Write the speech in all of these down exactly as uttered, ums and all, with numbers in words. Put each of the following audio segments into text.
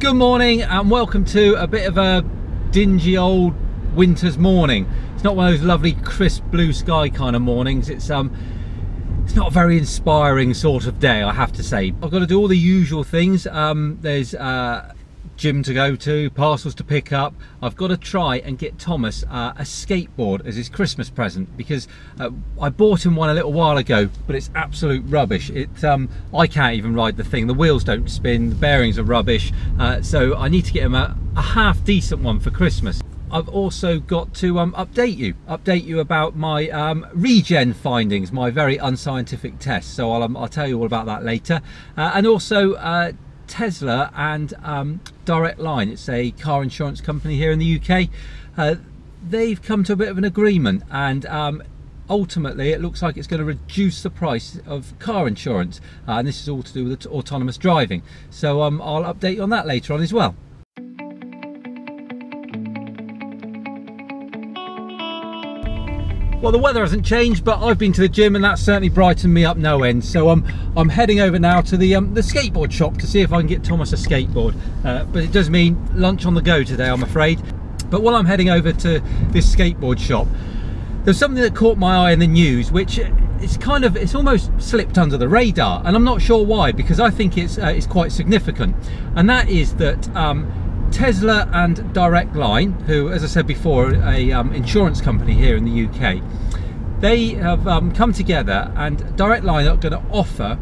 Good morning and welcome to a bit of a dingy old winter's morning. It's not one of those lovely crisp blue sky kind of mornings. It's um it's not a very inspiring sort of day, I have to say. I've got to do all the usual things. Um there's uh gym to go to, parcels to pick up. I've got to try and get Thomas uh, a skateboard as his Christmas present because uh, I bought him one a little while ago, but it's absolute rubbish. It, um, I can't even ride the thing. The wheels don't spin, the bearings are rubbish. Uh, so I need to get him a, a half decent one for Christmas. I've also got to um, update you, update you about my um, regen findings, my very unscientific test. So I'll, um, I'll tell you all about that later. Uh, and also, uh, Tesla and um, Direct Line, it's a car insurance company here in the U K, uh, they've come to a bit of an agreement, and um, ultimately it looks like it's going to reduce the price of car insurance, uh, and this is all to do with autonomous driving, so um, I'll update you on that later on as well. Well, the weather hasn't changed, but I've been to the gym and that's certainly brightened me up no end. So um, I'm heading over now to the um, the skateboard shop to see if I can get Thomas a skateboard. Uh, but it does mean lunch on the go today, I'm afraid. But while I'm heading over to this skateboard shop, there's something that caught my eye in the news, which it's kind of, it's almost slipped under the radar. And I'm not sure why, because I think it's, uh, it's quite significant. And that is that um, Tesla and Direct Line, who, as I said before, are a um, insurance company here in the U K, they have um, come together, and Direct Line are going to offer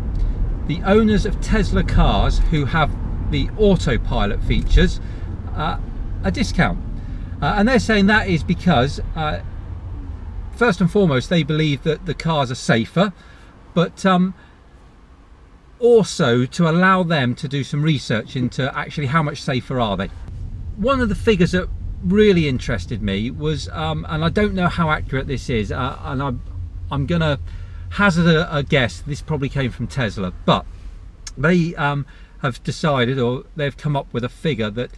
the owners of Tesla cars who have the autopilot features uh, a discount. Uh, and they're saying that is because, uh, first and foremost, they believe that the cars are safer, but um, also to allow them to do some research into actually how much safer are they. One of the figures that really interested me was, um, and I don't know how accurate this is, uh, and I'm, I'm gonna hazard a, a guess, this probably came from Tesla, but they um, have decided, or they've come up with a figure that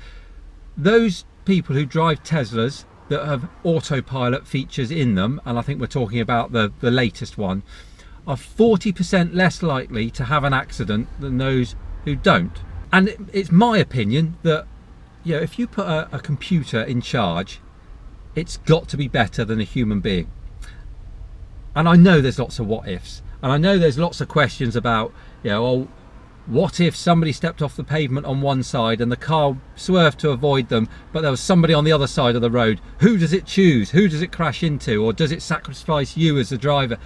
those people who drive Teslas that have autopilot features in them, and I think we're talking about the, the latest one, are forty percent less likely to have an accident than those who don't. And it, it's my opinion that, you know, if you put a, a computer in charge, it's got to be better than a human being. And I know there's lots of what ifs, and I know there's lots of questions about, you know, oh, what if somebody stepped off the pavement on one side and the car swerved to avoid them, but there was somebody on the other side of the road? Who does it choose? Who does it crash into? Or does it sacrifice you as the driver?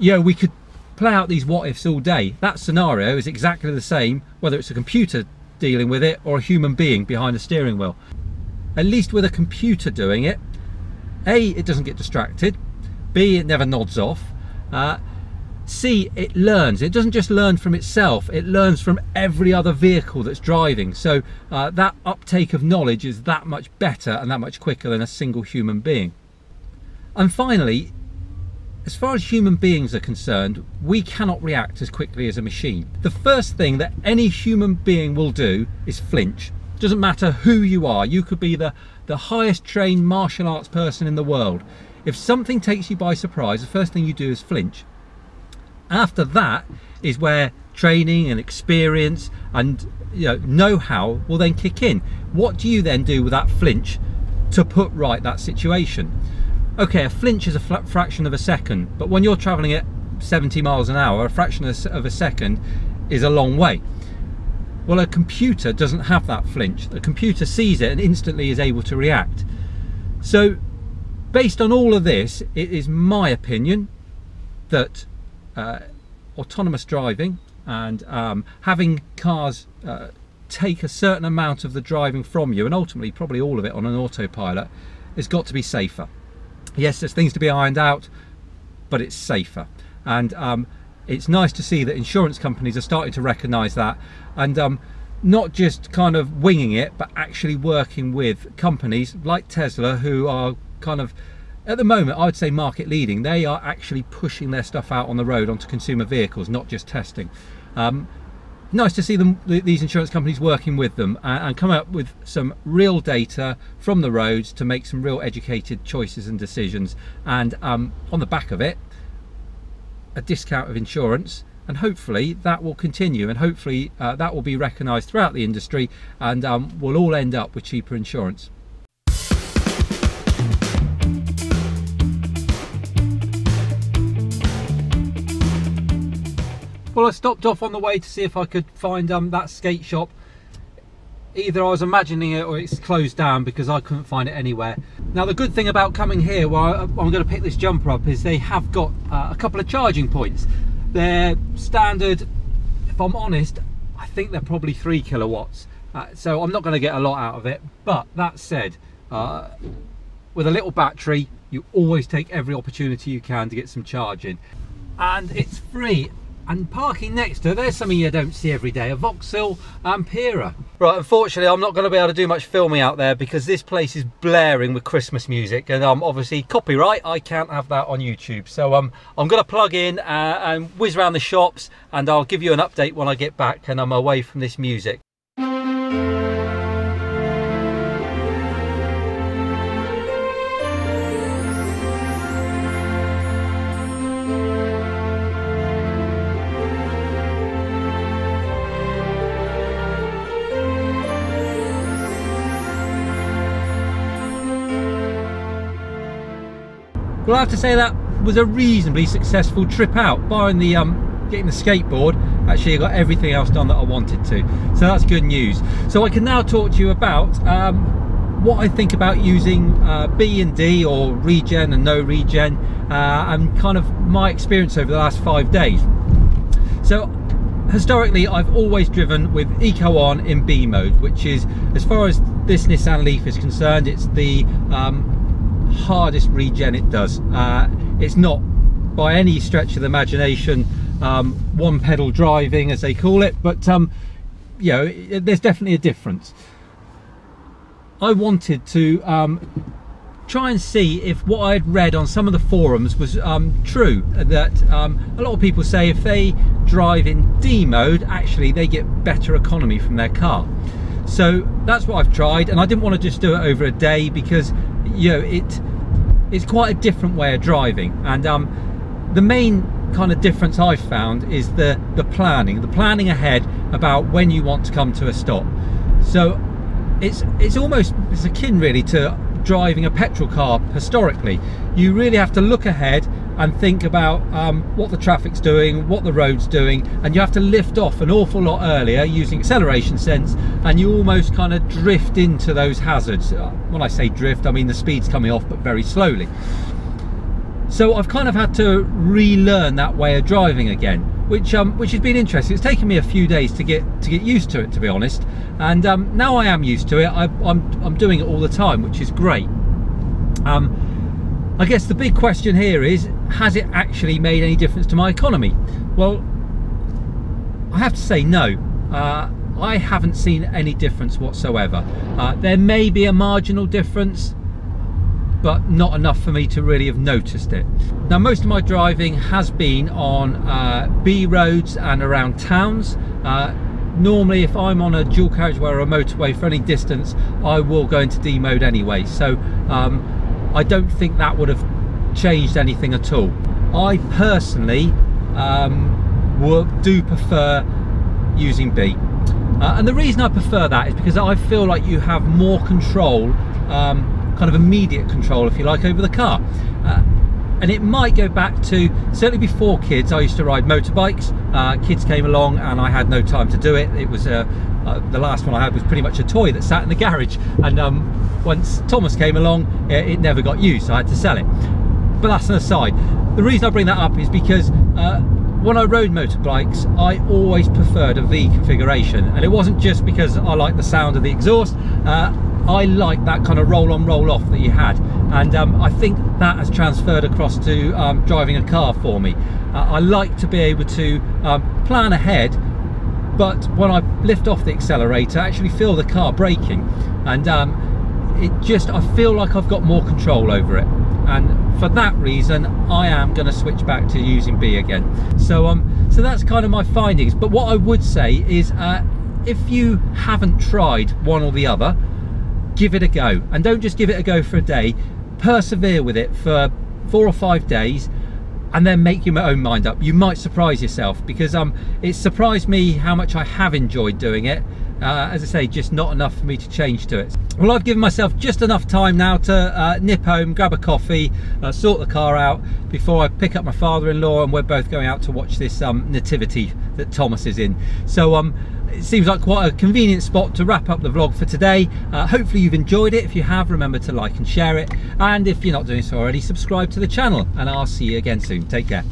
Yeah, we could play out these what-ifs all day. That scenario is exactly the same, whether it's a computer dealing with it or a human being behind a steering wheel. At least with a computer doing it, A, it doesn't get distracted, B, it never nods off, uh, C, it learns. It doesn't just learn from itself, it learns from every other vehicle that's driving. So uh, that uptake of knowledge is that much better and that much quicker than a single human being. And finally, as far as human beings are concerned, we cannot react as quickly as a machine. The first thing that any human being will do is flinch. It doesn't matter who you are. You could be the, the highest trained martial arts person in the world. If something takes you by surprise, the first thing you do is flinch. After that is where training and experience and, you know, know-how will then kick in. What do you then do with that flinch to put right that situation? Okay, a flinch is a flat fraction of a second, but when you're traveling at seventy miles an hour, a fraction of a second is a long way. Well, a computer doesn't have that flinch. The computer sees it and instantly is able to react. So, based on all of this, it is my opinion that uh, autonomous driving and um, having cars uh, take a certain amount of the driving from you, and ultimately probably all of it on an autopilot, has got to be safer. Yes, there's things to be ironed out, but it's safer. And um, it's nice to see that insurance companies are starting to recognise that, and um, not just kind of winging it, but actually working with companies like Tesla, who are kind of, at the moment, I would say market leading. They are actually pushing their stuff out on the road onto consumer vehicles, not just testing. Um, nice to see them, these insurance companies working with them and, and come up with some real data from the roads to make some real educated choices and decisions, and um, on the back of it, a discount of insurance and hopefully that will continue, and hopefully uh, that will be recognised throughout the industry, and um, we'll all end up with cheaper insurance. Well, I stopped off on the way to see if I could find um, that skate shop. Either I was imagining it or it's closed down, because I couldn't find it anywhere. Now the good thing about coming here, where I'm going to pick this jumper up, is they have got uh, a couple of charging points. They're standard, if I'm honest, I think they're probably three kilowatts. Uh, so I'm not going to get a lot out of it. But that said, uh, with a little battery, you always take every opportunity you can to get some charging. And it's free. And parking next to her, there's something you don't see every day, a Vauxhall Ampera. Right, unfortunately I'm not going to be able to do much filming out there because this place is blaring with Christmas music, and um, obviously copyright, I can't have that on YouTube. So um, I'm going to plug in uh, and whiz around the shops, and I'll give you an update when I get back and I'm away from this music. Well, I have to say that was a reasonably successful trip out, barring the um, getting the skateboard. Actually, I got everything else done that I wanted to, so that's good news. So I can now talk to you about um, what I think about using uh, B and D, or regen and no regen, uh, and kind of my experience over the last five days. So historically, I've always driven with Eco On in B mode, which is, as far as this Nissan Leaf is concerned, it's the um, hardest regen it does. Uh, it's not by any stretch of the imagination um, one pedal driving, as they call it, but um, you know, it, there's definitely a difference. I wanted to um, try and see if what I'd read on some of the forums was um, true, that um, a lot of people say if they drive in D mode, actually they get better economy from their car. So that's what I've tried, and I didn't want to just do it over a day, because you know, it it's quite a different way of driving. And um, the main kind of difference I've found is the the planning the planning ahead about when you want to come to a stop. So it's it's almost it's akin really to driving a petrol car historically. You really have to look ahead and think about um, what the traffic's doing, what the road's doing, and you have to lift off an awful lot earlier using acceleration sense, and you almost kind of drift into those hazards. When I say drift, I mean the speed's coming off, but very slowly. So I've kind of had to relearn that way of driving again, which um, which has been interesting. It's taken me a few days to get to get used to it, to be honest. And um, now I am used to it. I, I'm I'm doing it all the time, which is great. Um, I guess the big question here is, has it actually made any difference to my economy? Well, I have to say no. Uh, I haven't seen any difference whatsoever. Uh, there may be a marginal difference, but not enough for me to really have noticed it. Now, most of my driving has been on uh, B roads and around towns. Uh, Normally, if I'm on a dual carriageway or a motorway for any distance, I will go into D mode anyway. So um, I don't think that would have changed anything at all. I personally um, would, do prefer using B. Uh, and the reason I prefer that is because I feel like you have more control, um, kind of immediate control, if you like, over the car. Uh, and it might go back to, certainly before kids, I used to ride motorbikes. Uh, kids came along and I had no time to do it. It was a, uh, the last one I had was pretty much a toy that sat in the garage, and um, once Thomas came along, it, it never got used, so I had to sell it. But that's an aside. The reason I bring that up is because uh, when I rode motorbikes, I always preferred a V configuration, and it wasn't just because I liked the sound of the exhaust. Uh, I like that kind of roll on roll off that you had, and um, I think that has transferred across to um, driving a car for me. uh, I like to be able to um, plan ahead, but when I lift off the accelerator, I actually feel the car braking, and um, it just, I feel like I've got more control over it, and for that reason I am going to switch back to using B again. So um, so that's kind of my findings. But what I would say is, uh, if you haven't tried one or the other, give it a go, and don't just give it a go for a day. Persevere with it for four or five days, and then make your own mind up. You might surprise yourself, because um, it surprised me how much I have enjoyed doing it. Uh, as I say, just not enough for me to change to it. Well, I've given myself just enough time now to uh, nip home, grab a coffee, uh, sort the car out before I pick up my father-in-law, and we're both going out to watch this um, nativity that Thomas is in. So um, it seems like quite a convenient spot to wrap up the vlog for today. Uh, hopefully you've enjoyed it. If you have, remember to like and share it. And if you're not doing so already, subscribe to the channel, and I'll see you again soon. Take care.